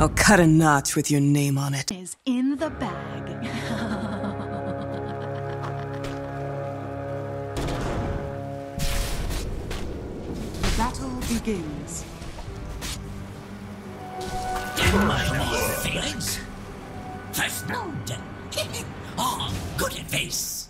I'll cut a notch with your name on it. Is in the bag. Battle begins. Things. First blood. Ah, good advice.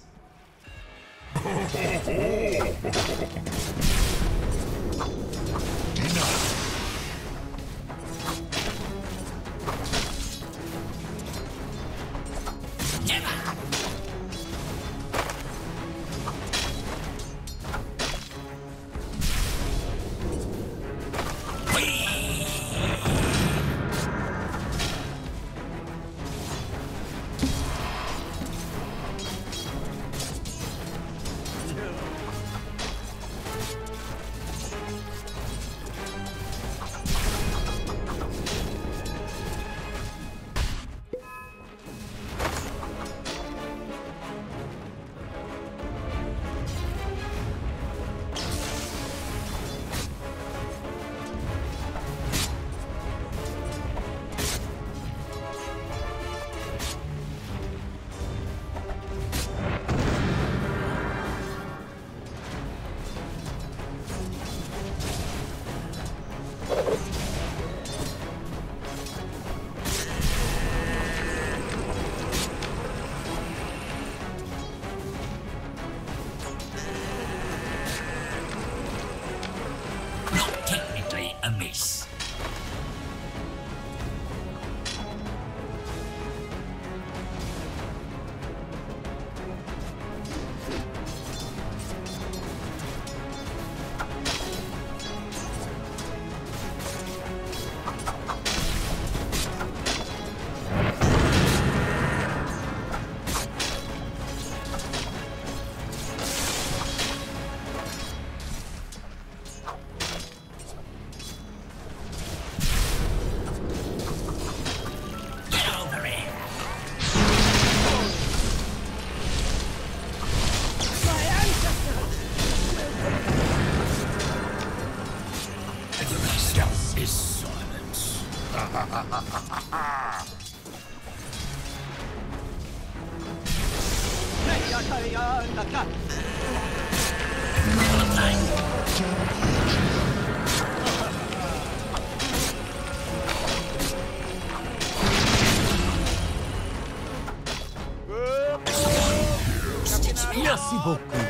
Merci beaucoup.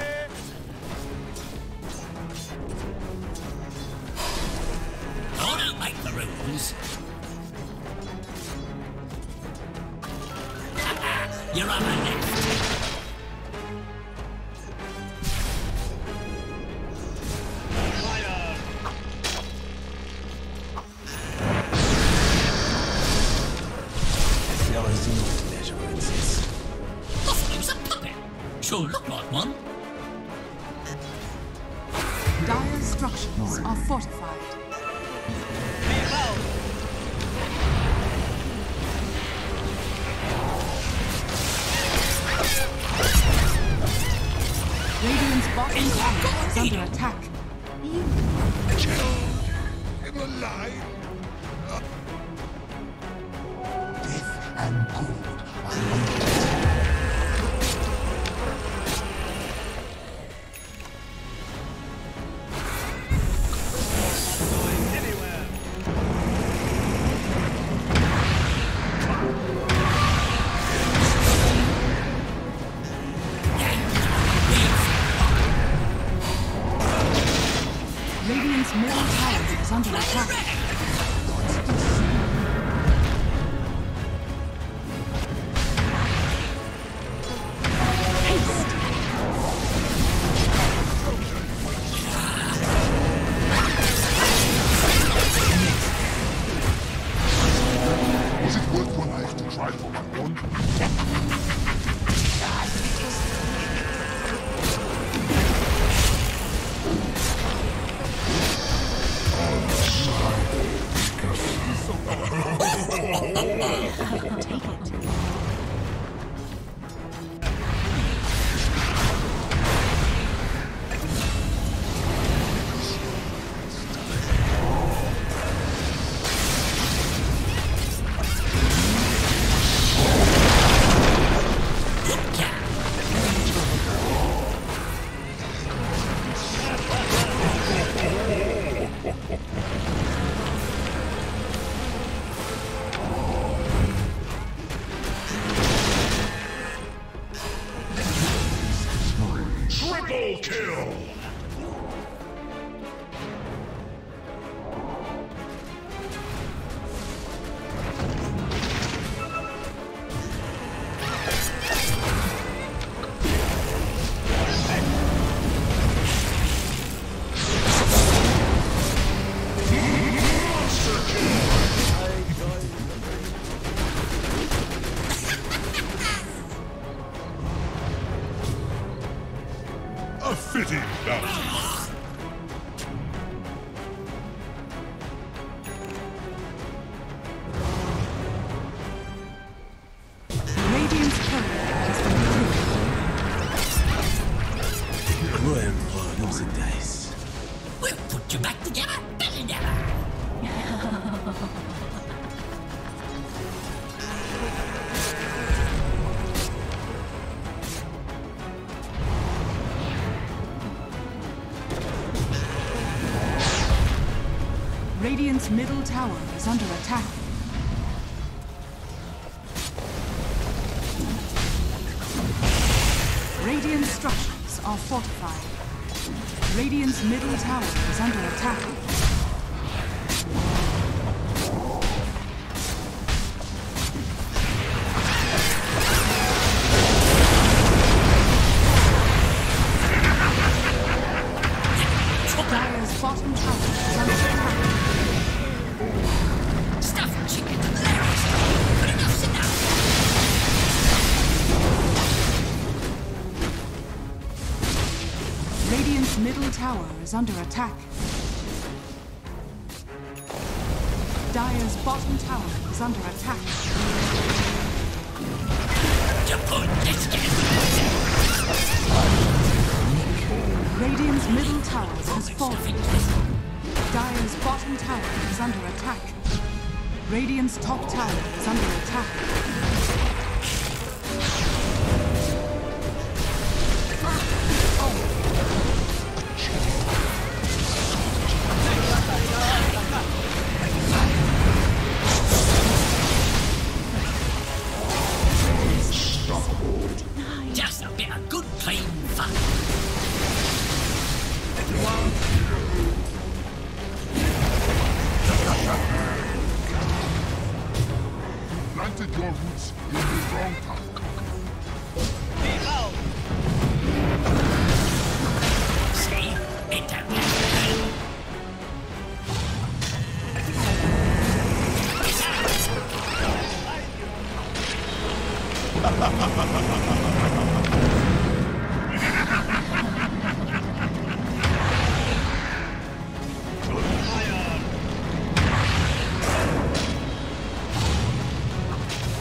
I don't like the rules. You're on my list. Radiant's middle tower is under attack. Radiant structures are fortified. Radiant's middle tower is under attack. Dire's bottom tower is under attack. Stuff chicken, but enough's enough. Radiant's middle tower is under attack. Dire's bottom tower is under attack. Radiant's middle tower has fallen. Dire's bottom tower is under attack. Radiant's top tower is under attack. Planted your roots in the wrong path. See? It Radiant's middle tower is under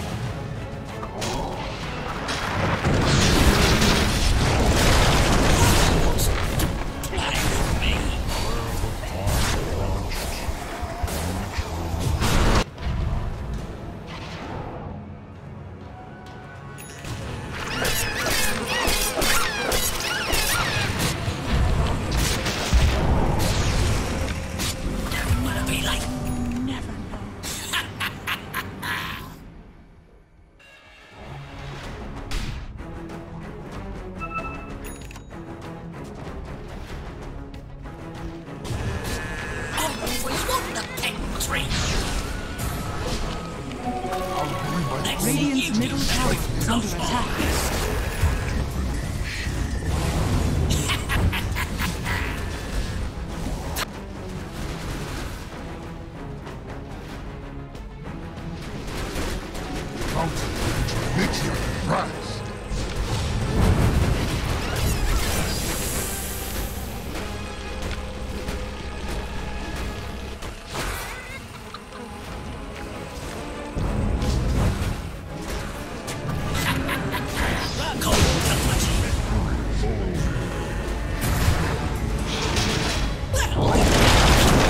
attack. Middle tower is under attack.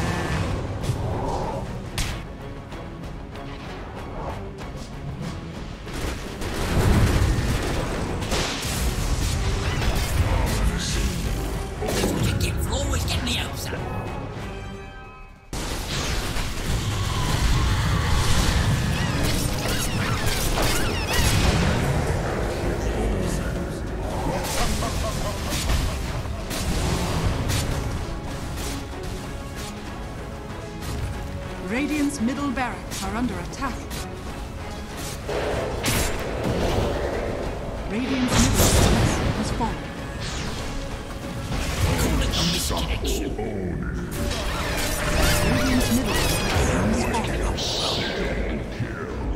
That's what you get for always getting the outside. Radiant's middle barracks are under attack. Radiant's middle barracks has fallen. Call it a misconnection. Radiant's middle barracks has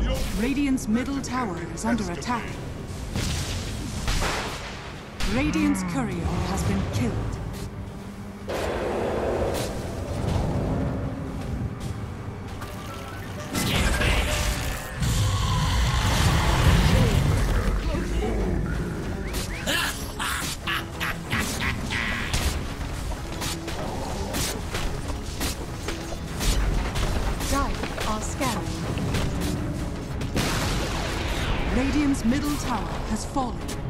fallen. Radiant's middle tower is under attack. Radiant's courier has been killed. Dying are scanning. Radiant's middle tower has fallen.